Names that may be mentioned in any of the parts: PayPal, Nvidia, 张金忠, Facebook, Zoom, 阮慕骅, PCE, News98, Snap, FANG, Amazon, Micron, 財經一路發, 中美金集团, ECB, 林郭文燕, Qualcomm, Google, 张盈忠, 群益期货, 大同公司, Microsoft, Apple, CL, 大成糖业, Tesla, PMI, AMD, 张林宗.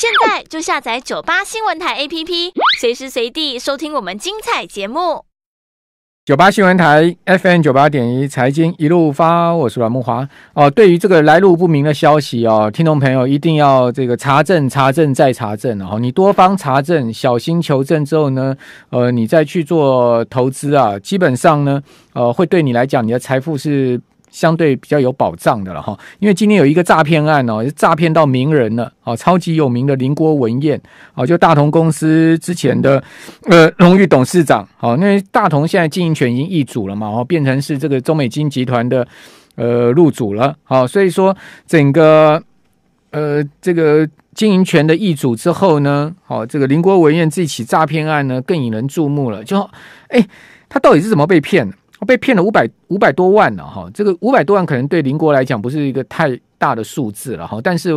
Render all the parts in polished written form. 现在就下载98新闻台 APP， 随时随地收听我们精彩节目。98新闻台 FM 98.1 财经一路发，我是阮慕骅。对于这个来路不明的消息听众朋友一定要这个查证再查证你多方查证，小心求证之后呢，你再去做投资啊，基本上呢，会对你来讲，你的财富是相对比较有保障的了哈，因为今天有一个诈骗案诈骗到名人了超级有名的林郭文燕就大同公司之前的荣誉董事长因为大同现在经营权已经易主了嘛变成是这个中美金集团的入主了所以说整个这个经营权的易主之后呢这个林郭文燕这起诈骗案呢更引人注目了就他到底是怎么被骗的？被骗了500多万了这个500多万可能对邻国来讲不是一个太大的数字了但是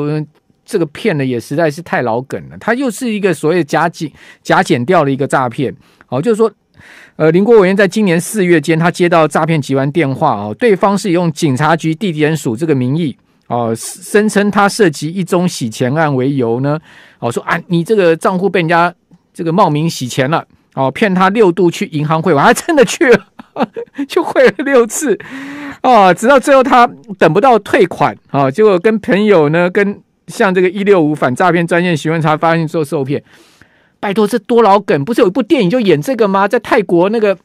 这个骗的也实在是太老梗了，它又是一个所谓假减掉的一个诈骗就是说林郭文燕在今年4月间，他接到诈骗集团电话对方是用警察局地检署这个名义声称他涉及一宗洗钱案为由呢说你这个账户被人家这个冒名洗钱了骗他6度去银行汇款，他真的去了就汇了6次直到最后他等不到退款结果跟朋友呢向这个165反诈骗专线询问，他发现说受骗。拜托，这多老梗，不是有一部电影就演这个吗？在泰国那个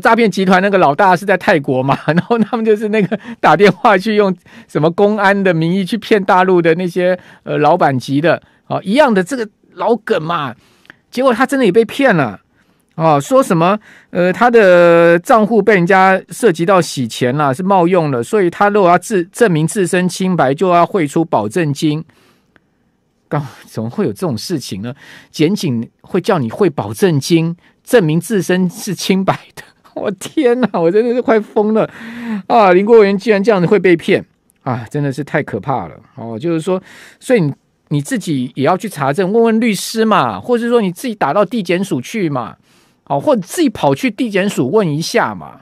诈骗集团那个老大是在泰国嘛，然后他们就是那个打电话去用什么公安的名义去骗大陆的那些老板级的一样的这个老梗嘛，结果他真的也被骗了。说什么他的账户被人家涉及到洗钱啦，是冒用了，所以他如果要证明自身清白，就要汇出保证金。怎么会有这种事情呢？检警会叫你汇保证金证明自身是清白的？我天哪，我真的是快疯了林郭文燕居然这样子会被骗真的是太可怕了就是说，所以你自己也要去查证，问问律师嘛，或者说你自己打到地检署去嘛或者自己跑去地检署问一下嘛，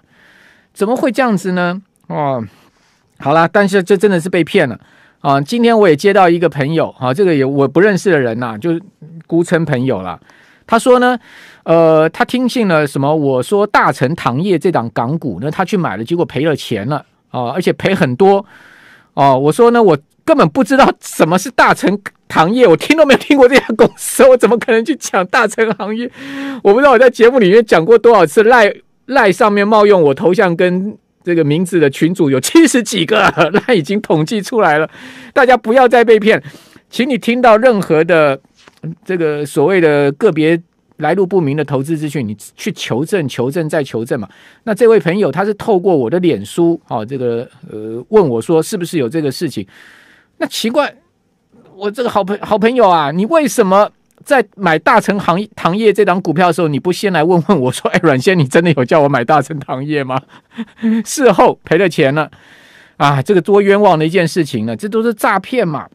怎么会这样子呢？好啦，但是这真的是被骗了今天我也接到一个朋友这个也我不认识的人呐就是孤称朋友啦。他说呢，他听信了什么？我说大成糖业这档港股呢，他去买了，结果赔了钱了而且赔很多我说呢，我根本不知道什么是大成糖业，我听都没有听过这家公司，我怎么可能去讲大成行业？我不知道我在节目里面讲过多少次赖上面冒用我头像跟这个名字的群组有70几个了，赖已经统计出来了，大家不要再被骗。请你听到任何的这个所谓的个别来路不明的投资资讯，你去求证再求证嘛。那这位朋友他是透过我的脸书这个问我说是不是有这个事情？那奇怪，我这个好朋友啊，你为什么在买大成糖业这档股票的时候，你不先来问问我说，阮先，你真的有叫我买大成糖业吗？事后赔了钱了这个多冤枉的一件事情呢，这都是诈骗嘛。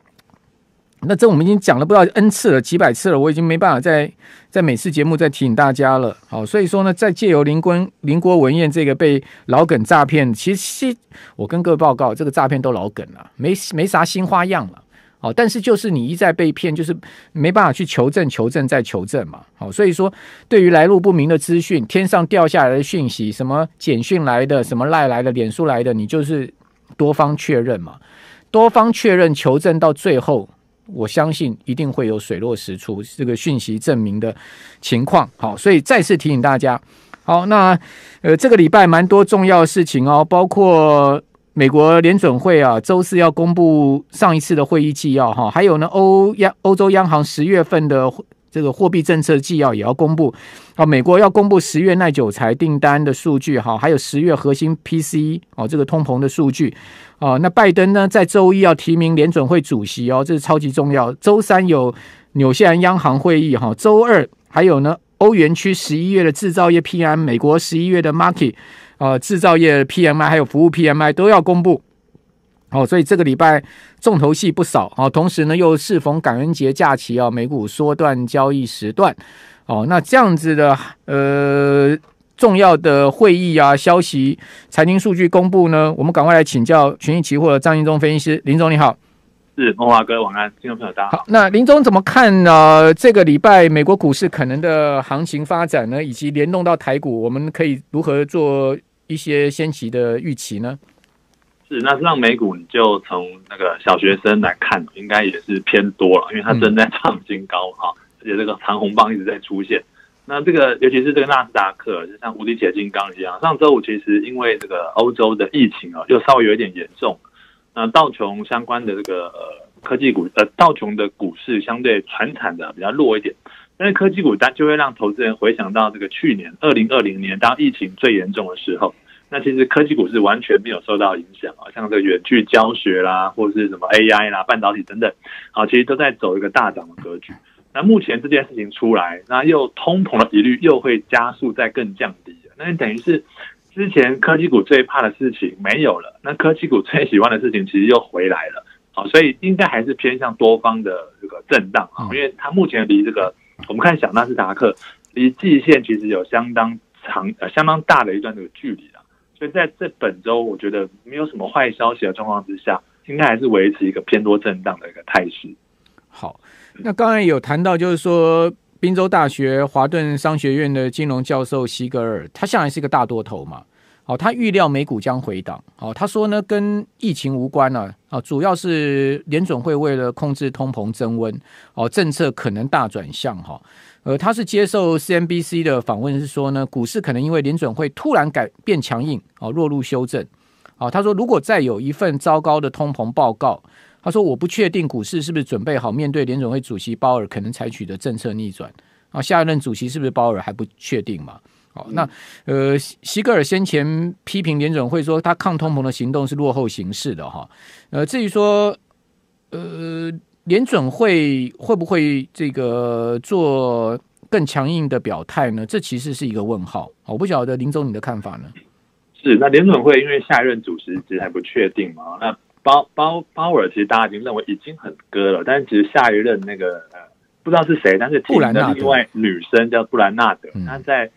那这我们已经讲了不知道 N 次了，几百次了，我已经没办法在每次节目再提醒大家了所以说呢，在借由林郭文燕这个被老梗诈骗，其实我跟各位报告，这个诈骗都老梗了，没啥新花样了但是就是你一再被骗，就是没办法去求证再求证嘛所以说对于来路不明的资讯，天上掉下来的讯息，什么简讯来的，什么赖来的，脸书来的，你就是多方确认嘛，多方确认求证到最后，我相信一定会有水落石出这个讯息证明的情况所以再次提醒大家那这个礼拜蛮多重要的事情包括美国联准会周四要公布上一次的会议纪要还有呢欧洲央行10月份的这个货币政策纪要也要公布美国要公布10月耐久材订单的数据还有10月核心 PCE 这个通膨的数据那拜登呢在周一要提名联准会主席这是超级重要，周三有纽西兰央行会议周二还有呢欧元区11月的制造业 PMI， 美国11月的 market制造业 PMI 还有服务 PMI 都要公布所以这个礼拜重头戏不少同时呢又适逢感恩节假期美股缩段交易时段那这样子的重要的会议消息财经数据公布呢，我们赶快来请教群益期货的张金忠分析师。林总你好。是孟华哥，晚安，听众朋友大家好。那林总怎么看这个礼拜美国股市可能的行情发展呢？以及联动到台股，我们可以如何做一些先期的预期呢？是，那让美股你就从那个小学生来看，应该也是偏多了，因为它正在创新高啊，而且这个长红棒一直在出现。那这个尤其是这个纳斯达克，就像无敌铁金刚一样，上周五其实因为这个欧洲的疫情啊，又稍微有一点严重。那道琼相关的这个科技股，道琼的股市相对传产的比较弱一点，但是科技股它就会让投资人回想到这个去年2020年当疫情最严重的时候，那其实科技股是完全没有受到影响啊，像这个远距教学啦，或是什么 AI 啦、半导体等等，啊，其实都在走一个大涨的格局。那目前这件事情出来，那又通膨的疑虑又会加速再更降低，那等于是。之前科技股最怕的事情没有了，那科技股最喜欢的事情其实又回来了，好，所以应该还是偏向多方的这个震荡啊，因为它目前离这个我们看小纳斯达克离季线其实有相当长相当大的一段这个距离啊，所以在这本周我觉得没有什么坏消息的状况之下，应该还是维持一个偏多震荡的一个态势。好，那刚才有谈到就是说。宾州大学华顿商学院的金融教授西格尔，他向来是个大多头嘛，好，他预料美股将回档，好，他说呢跟疫情无关啊，主要是联准会为了控制通膨增温，哦，政策可能大转向，他是接受 CNBC 的访问，是说呢股市可能因为联准会突然改变强硬，哦，落入修正，哦，他说如果再有一份糟糕的通膨报告，他说我不确定股市是不是准备好面对联准会主席鲍尔可能采取的政策逆转，啊，下一任主席是不是鲍尔还不确定嘛，哦，那西格尔先前批评联准会说他抗通膨的行动是落后形势的哈，至于说联准会会不会这个做更强硬的表态呢，这其实是一个问号，我不晓得林总你的看法呢？是，那联准会因为下一任主席其实还不确定嘛，那鲍尔其实大家已经认为已经很割了，但是其实下一任那个不知道是谁，但是布兰纳德，另外女生叫布兰纳德，她在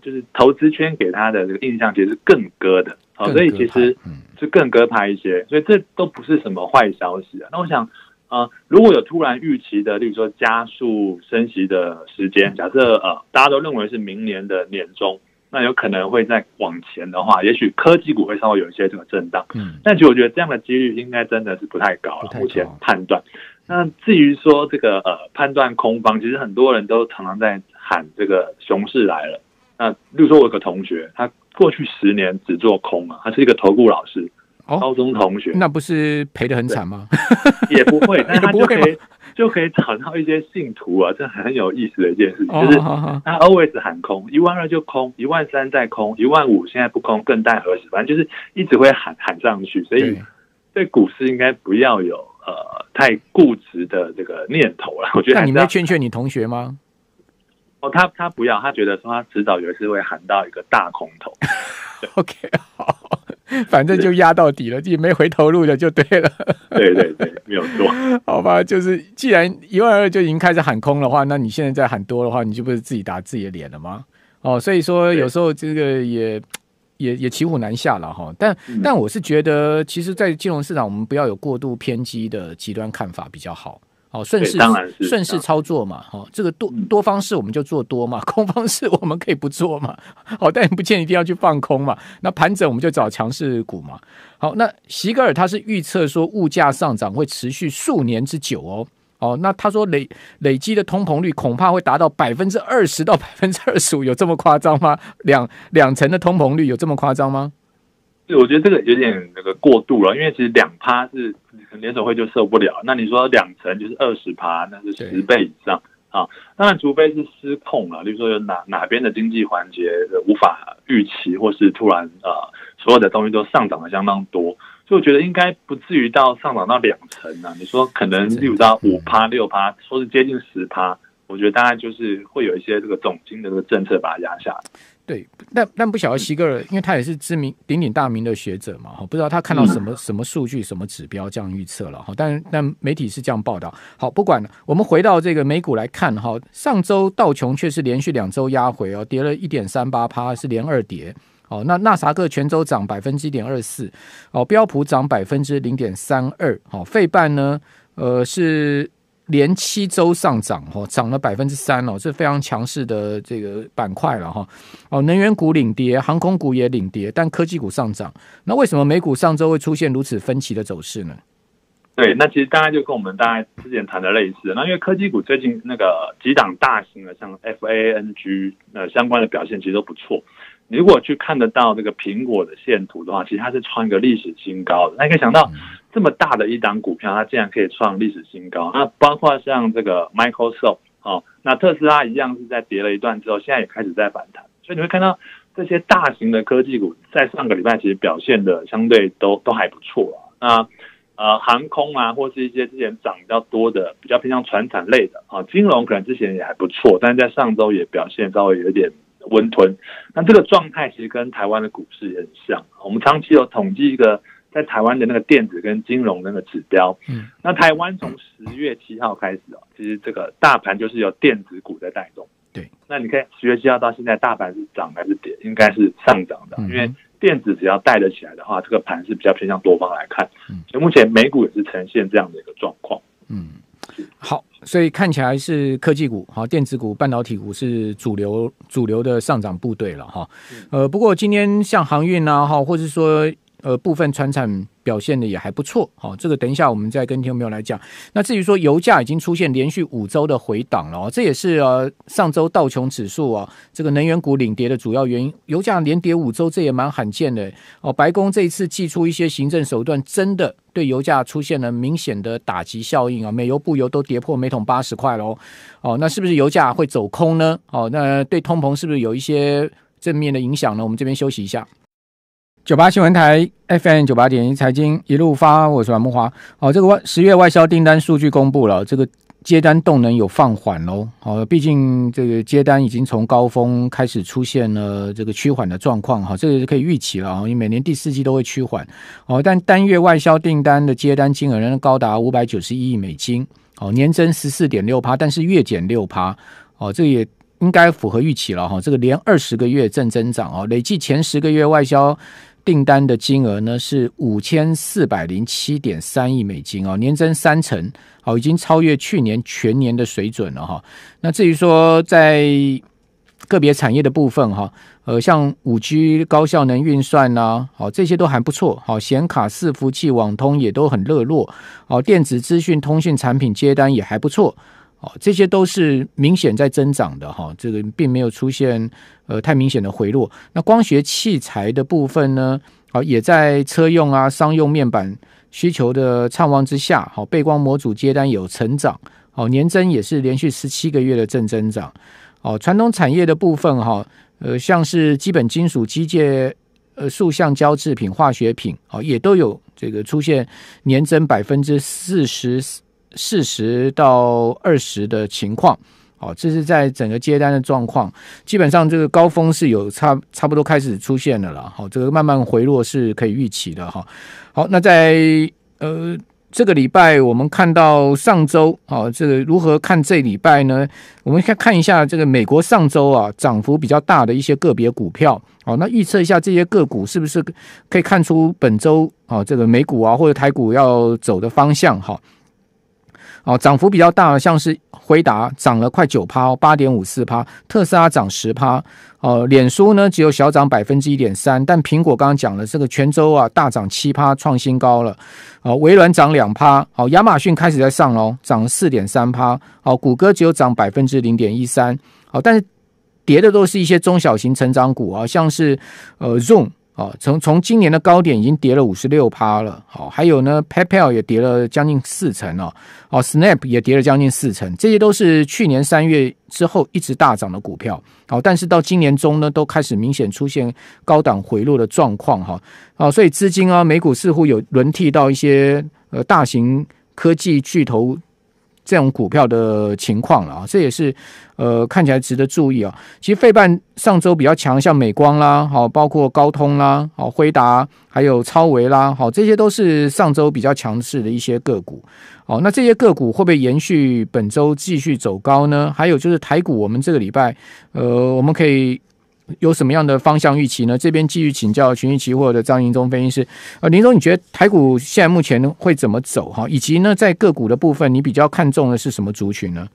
就是投资圈给她的这个印象其实是更割的，好，所以其实就更割派一些，所以这都不是什么坏消息啊。那我想如果有突然预期的，例如说加速升息的时间，假设大家都认为是明年的年中。那有可能会再往前的话，也许科技股会稍微有一些这个震荡，但其实我觉得这样的几率应该真的是不太高了，目前判断。那至于说这个判断空方，其实很多人都常常在喊这个熊市来了。那例如说我有个同学，他过去10年只做空啊，他是一个投顾老师，哦，高中同学，那不是赔得很惨吗？也不会，但他就可以找到一些信徒啊，这很有意思的一件事情，就是他 always 喊空，12000就空，13000再空，15000现在不空更待何时，反正就是一直会喊上去，所以对股市应该不要有太固执的这个念头了。我觉得那你会劝你同学吗？哦，他不要，他觉得说他迟早有一次会喊到一个大空头。OK， 好，反正就压到底了，也没回头路的就对了。对对对，没有错。好吧，就是既然12000就已经开始喊空的话，那你现在再喊多的话，你就不是自己打自己的脸了吗？哦，所以说有时候这个也骑虎难下了哈。但我是觉得，其实，在金融市场，我们不要有过度偏激的极端看法比较好。哦，顺势操作嘛，哦，这个多方式我们就做多嘛，空方式我们可以不做嘛，好，但不见一定要去放空嘛。那盘整我们就找强势股嘛。好，那席格尔他是预测说物价上涨会持续数年之久哦。哦，那他说累积的通膨率恐怕会达到 20% 到 25%， 有这么夸张吗？两成的通膨率有这么夸张吗？对，我觉得这个有点那个过度了，因为其实 2% 是联准会就受不了，那你说两成就是 20%， 那是10倍以上啊。当然除非是失控了，例如说有哪边的经济环节无法预期，或是突然所有的东西都上涨的相当多，所以我觉得应该不至于到上涨到2成啊，你说可能例如到 5%、6%， 说是接近 10%， 我觉得大概就是会有一些这个总经的这个政策把它压下来。对，但不晓得西格尔，因为他也是知名鼎鼎大名的学者嘛，不知道他看到什么数据、什么指标这样预测了，但媒体是这样报道。好，不管了，我们回到这个美股来看，上周道琼却是连续2周压回，跌了 1.38%， 是连2跌。哦，那纳斯达克全周涨 1.24%， 哦，标普涨 0.32%， 哦，费半呢，是连7周上涨，哦，涨了 3% 哦，是非常强势的这个板块了哈。哦，能源股领跌，航空股也领跌，但科技股上涨。那为什么美股上周会出现如此分歧的走势呢？对，那其实大家就跟我们大家之前谈的类似，那因为科技股最近那个几档大型的像 FANG 相关的表现其实都不错。你如果去看得到这个苹果的线图的话，其实它是创一个历史新高的。那你可以想到这么大的一档股票，它竟然可以创历史新高。那包括像这个 Microsoft 哦，那特斯拉一样是在跌了一段之后，现在也开始在反弹。所以你会看到这些大型的科技股在上个礼拜其实表现的相对都还不错啊。航空啊，或是一些之前涨比较多的比较偏向传产类的啊，金融可能之前也还不错，但是在上周也表现稍微有点温吞。那这个状态其实跟台湾的股市也很像，我们长期有统计一个在台湾的那个电子跟金融那个指标。那台湾从10月7号开始啊，其实这个大盘就是由电子股在带动。对，那你看10月7号到现在大盘是涨还是跌？应该是上涨的，因为电子只要带得起来的话，这个盘是比较偏向多方来看，所以目前美股也是呈现这样的一个状况。嗯，好，所以看起来是科技股、好电子股、半导体股是主流的上涨部队了哈。不过今天像航运啊，或者说部分传产表现的也还不错，好，这个等一下我们再跟听众朋友来讲。那至于说油价已经出现连续5周的回档了，这也是上周道琼指数啊这个能源股领跌的主要原因。油价连跌5周，这也蛮罕见的哦。白宫这一次祭出一些行政手段，真的对油价出现了明显的打击效应啊。美油、布油都跌破每桶80块喽。哦，那是不是油价会走空呢？哦，那对通膨是不是有一些正面的影响呢？我们这边休息一下。98新闻台 FM 98.1 财经一路发，我是阮慕华。这个10月外销订单数据公布了，这个接单动能有放缓喽。毕竟这个接单已经从高峰开始出现了这个趋缓的状况，这个是可以预期了，因为每年第4季都会趋缓。但单月外销订单的接单金额仍高达591亿美金，年增 14.6%， 但是月减 6%， 这个也应该符合预期了。这个连20个月正增长，累计前10个月外销订单的金额呢是 5407.3 亿美金、年增3成、已经超越去年全年的水准了。那至于说在个别产业的部分像 5G 高效能运算啊，这些都还不错，显卡、伺服器、网通也都很热络，电子资讯通讯产品接单也还不错，这些都是明显在增长的，这个并没有出现太明显的回落。那光学器材的部分呢，也在车用啊、商用面板需求的畅旺之下，背光模组接单有成长，年增也是连续17个月的正增长，传统产业的部分像是基本金属、机械塑橡胶制品、化学品，也都有这个出现年增 40%到20% 的情况，这是在整个接单的状况。基本上这个高峰是有差不多开始出现了啦，这个慢慢回落是可以预期的。好，那在这个礼拜我们看到上周，这个如何看这礼拜呢？我们看一下这个美国上周啊涨幅比较大的一些个别股票，那预测一下这些个股是不是可以看出本周，这个美股啊或者台股要走的方向。涨幅比较大的像是辉达涨了快 9%、8.54%， 特斯拉涨 10%， 脸书呢只有小涨 1.3%， 但苹果刚刚讲了这个全周啊大涨 7% 创新高了，微软涨 2%， 亚马逊开始在上咯，涨 4.3%， 谷歌只有涨 0.13%， 但是跌的都是一些中小型成长股，像是Zoom从今年的高点已经跌了 56% 了，还有呢 PayPal 也跌了将近4成，Snap 也跌了将近4成，这些都是去年3月之后一直大涨的股票，但是到今年中呢都开始明显出现高档回落的状况，所以资金啊美股似乎有轮替到一些大型科技巨头这种股票的情况了，这也是看起来值得注意啊。其实费半上周比较强，像美光啦，包括高通啦，辉达还有超微啦，这些都是上周比较强势的一些个股。那这些个股会不会延续本周继续走高呢？还有就是台股，我们这个礼拜我们可以有什么样的方向预期呢？这边继续请教群益期货的张盈忠分析师。林总，你觉得台股现在目前会怎么走哈？以及呢，在个股的部分，你比较看重的是什么族群呢？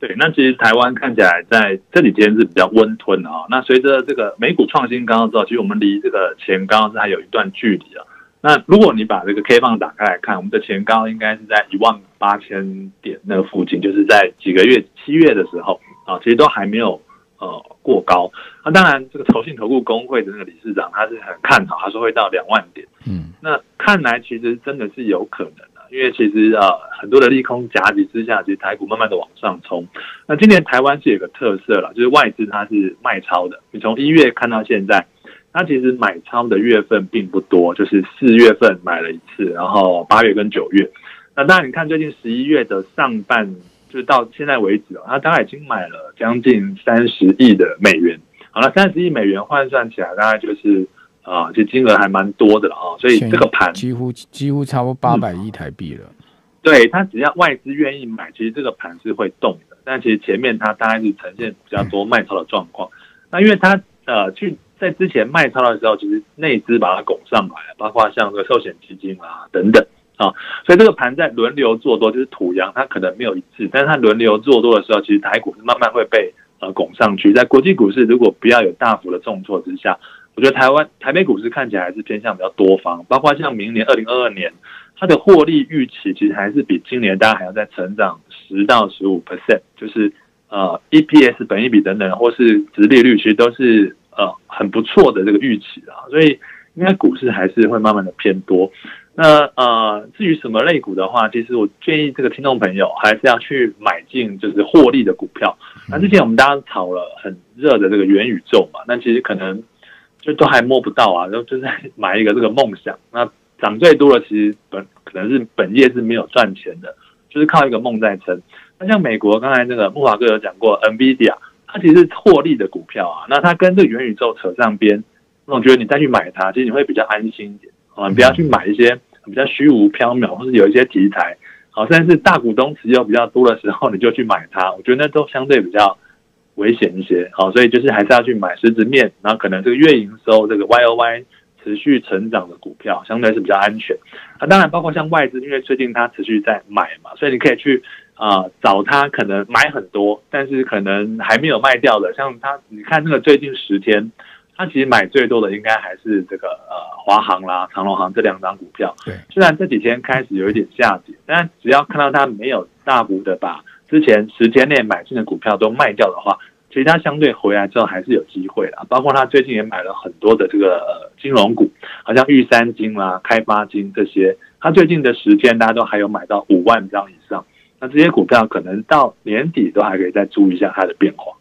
对，那其实台湾看起来在这几天是比较温吞的啊。那随着这个美股创新高之后，其实我们离这个前高是还有一段距离啊。那如果你把这个 K 棒打开来看，我们的前高应该是在18000点那个附近，就是在几个月7月的时候啊，其实都还没有过高。那当然，这个投信投顾公会的那个理事长他是很看好，他说会到20000点。嗯，那看来其实真的是有可能的、啊，因为其实很多的利空夹击之下，其实台股慢慢的往上冲。那今年台湾是有个特色啦，就是外资它是卖超的，你从1月看到现在。它其实买超的月份并不多，就是4月份买了一次，然后8月跟9月。那当然你看最近11月的上半，就是到现在为止哦，它大概已经买了将近30亿的美元。好了，30亿美元换算起来大概就是其实金额还蛮多的了啊、哦。所以这个盘几乎差不多800亿台币了。对，它只要外资愿意买，其实这个盘是会动的。但其实前面它大概是呈现比较多卖超的状况。那因为它在之前卖超的时候，其实内资把它拱上来，包括像这个寿险基金啊等等啊，所以这个盘在轮流做多，就是土洋它可能没有一致，但是它轮流做多的时候，其实台股是慢慢会被拱上去。在国际股市如果不要有大幅的重挫之下，我觉得台北股市看起来还是偏向比较多方，包括像明年2022年它的获利预期其实还是比今年大家还要再成长10到15%，就是EPS 本益比等等，或是殖利率，其实都是很不错的这个预期啊，所以应该股市还是会慢慢的偏多。那至于什么类股的话，其实我建议这个听众朋友还是要去买进就是获利的股票。那之前我们大家炒了很热的这个元宇宙嘛，那其实可能就都还摸不到啊，就在买一个这个梦想。那涨最多的其实可能是本业是没有赚钱的，就是靠一个梦在撑。那像美国刚才那个木华哥有讲过 Nvidia。它其实是获利的股票啊，那它跟这个元宇宙扯上边，我觉得你再去买它，其实你会比较安心一点啊，你不要去买一些比较虚无缥缈或是有一些题材，好，甚至是大股东持有比较多的时候你就去买它，我觉得那都相对比较危险一些，好，所以就是还是要去买实质面，然后可能这个月营收这个 YOY 持续成长的股票，相对是比较安全。啊，当然包括像外资，因为最近它持续在买嘛，所以你可以去。找他可能买很多，但是可能还没有卖掉的，像他，你看那个最近10天，他其实买最多的应该还是这个华航啦、长荣航这2张股票。对，虽然这几天开始有一点下跌，但只要看到他没有大幅的把之前10天内买进的股票都卖掉的话，其实他相对回来之后还是有机会啦。包括他最近也买了很多的这个金融股，好像玉山金啦、开发金这些，他最近的10天大家都还有买到5万张以上。那这些股票可能到年底都还可以再注意一下它的变化。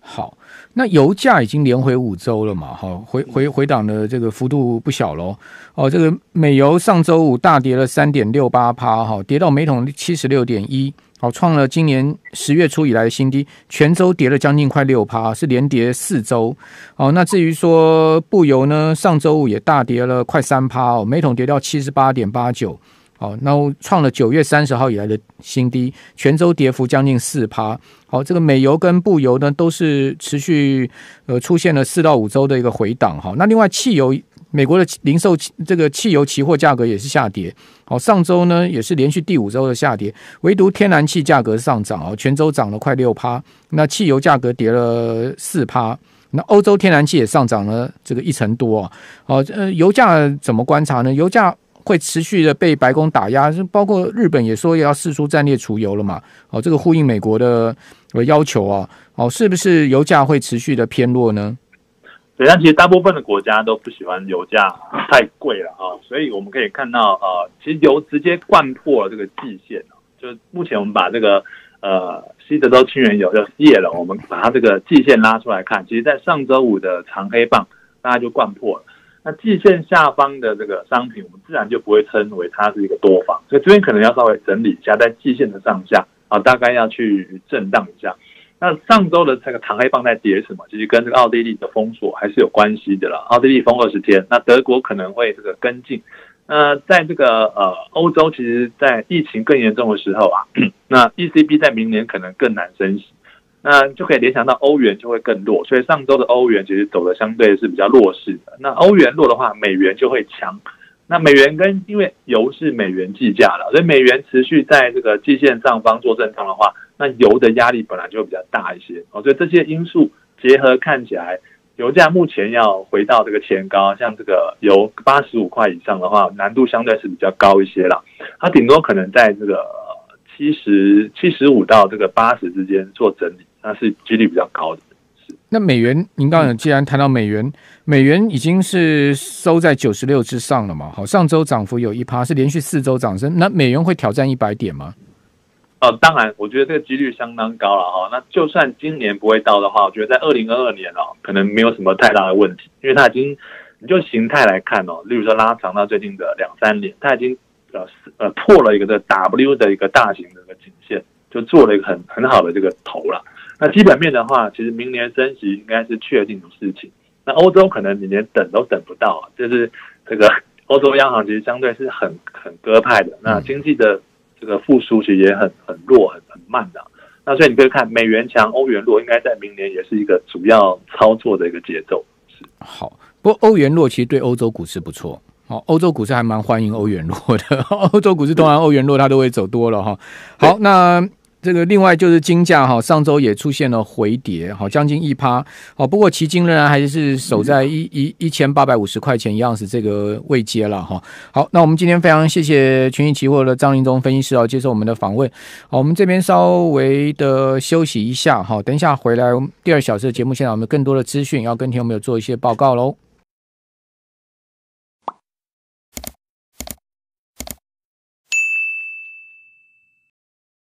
好，那油价已经连回5周了嘛，回档的这个幅度不小咯。这个美油上周5大跌了 3.68%， 跌到每桶 76.1， 创了今年10月初以来的新低，全周跌了将近快 6%， 是连跌4周。那至于说布油呢，上周5也大跌了快 3%， 每桶跌到 78.89，好，那创了9月30号以来的新低，全周跌幅将近 4%。 好，这个美油跟布油呢都是持续出现了4到5周的一个回档。好，那另外汽油，美国的零售这个汽油期货价格也是下跌。好，上周呢也是连续第5周的下跌，唯独天然气价格上涨，全周涨了快 6%， 那汽油价格跌了 4%。那欧洲天然气也上涨了这个1%多啊。好，油价怎么观察呢？油价会持续的被白宫打压，包括日本也说也要释出战略储油了嘛。这个呼应美国的要求啊。是不是油价会持续的偏弱呢？对，但其实大部分的国家都不喜欢油价太贵了啊，所以我们可以看到其实油直接灌破了这个季线啊，就目前我们把这个西德州清原油叫 CL， 我们把它这个季线拉出来看，其实在上周5的长黑棒，大家就灌破了。那季线下方的这个商品，我们自然就不会称为它是一个多方，所以这边可能要稍微整理一下，在季线的上下啊，大概要去震荡一下。那上周的这个长黑棒在跌什么？其实跟这个奥地利的封锁还是有关系的啦。奥地利封20天，那德国可能会这个跟进。在这个欧洲，其实在疫情更严重的时候啊，那 ECB 在明年可能更难升息。那就可以联想到欧元就会更弱，所以上周的欧元其实走的相对是比较弱势的。那欧元弱的话，美元就会强。那美元跟因为油是美元计价了，所以美元持续在这个季线上方做震荡的话，那油的压力本来就会比较大一些哦。所以这些因素结合看起来，油价目前要回到这个前高，像这个油85块以上的话，难度相对是比较高一些啦。它顶多可能在这个75到这个80之间做整理，那是几率比较高的。那美元，您刚才既然谈到美元，美元已经是收在96之上了嘛？好，上周涨幅有 1%， 是连续4周涨升。那美元会挑战100点吗？当然，我觉得这个几率相当高了哈。那就算今年不会到的话，我觉得在2022年可能没有什么太大的问题，因为它已经，你就形态来看例如说拉长到最近的2-3年，它已经破了一个 W 的一个大型的一个颈线，就做了一个很好的这个头了。那基本面的话，其实明年升息应该是确定的事情。那欧洲可能你连等都等不到就是这个欧洲央行其实相对是很鸽派的，那经济的这个复苏其实也很弱，很慢的。那所以你可以看美元强，欧元弱，应该在明年也是一个主要操作的一个节奏。好，不过欧元弱其实对欧洲股市不错。欧洲股市还蛮欢迎欧元弱的，欧洲股市通常欧元弱它都会走多了哈。好，那这个另外就是金价哈，上周也出现了回跌，好将近 1%， 好，不过期金仍然还是守在1850块钱一样是这个位阶了哈。好，那我们今天非常谢谢群益期货的张林宗分析师接受我们的访问。好，我们这边稍微的休息一下哈，等一下回来，我们第二小时的节目现场我们有更多的资讯要跟听众朋友做一些报告喽。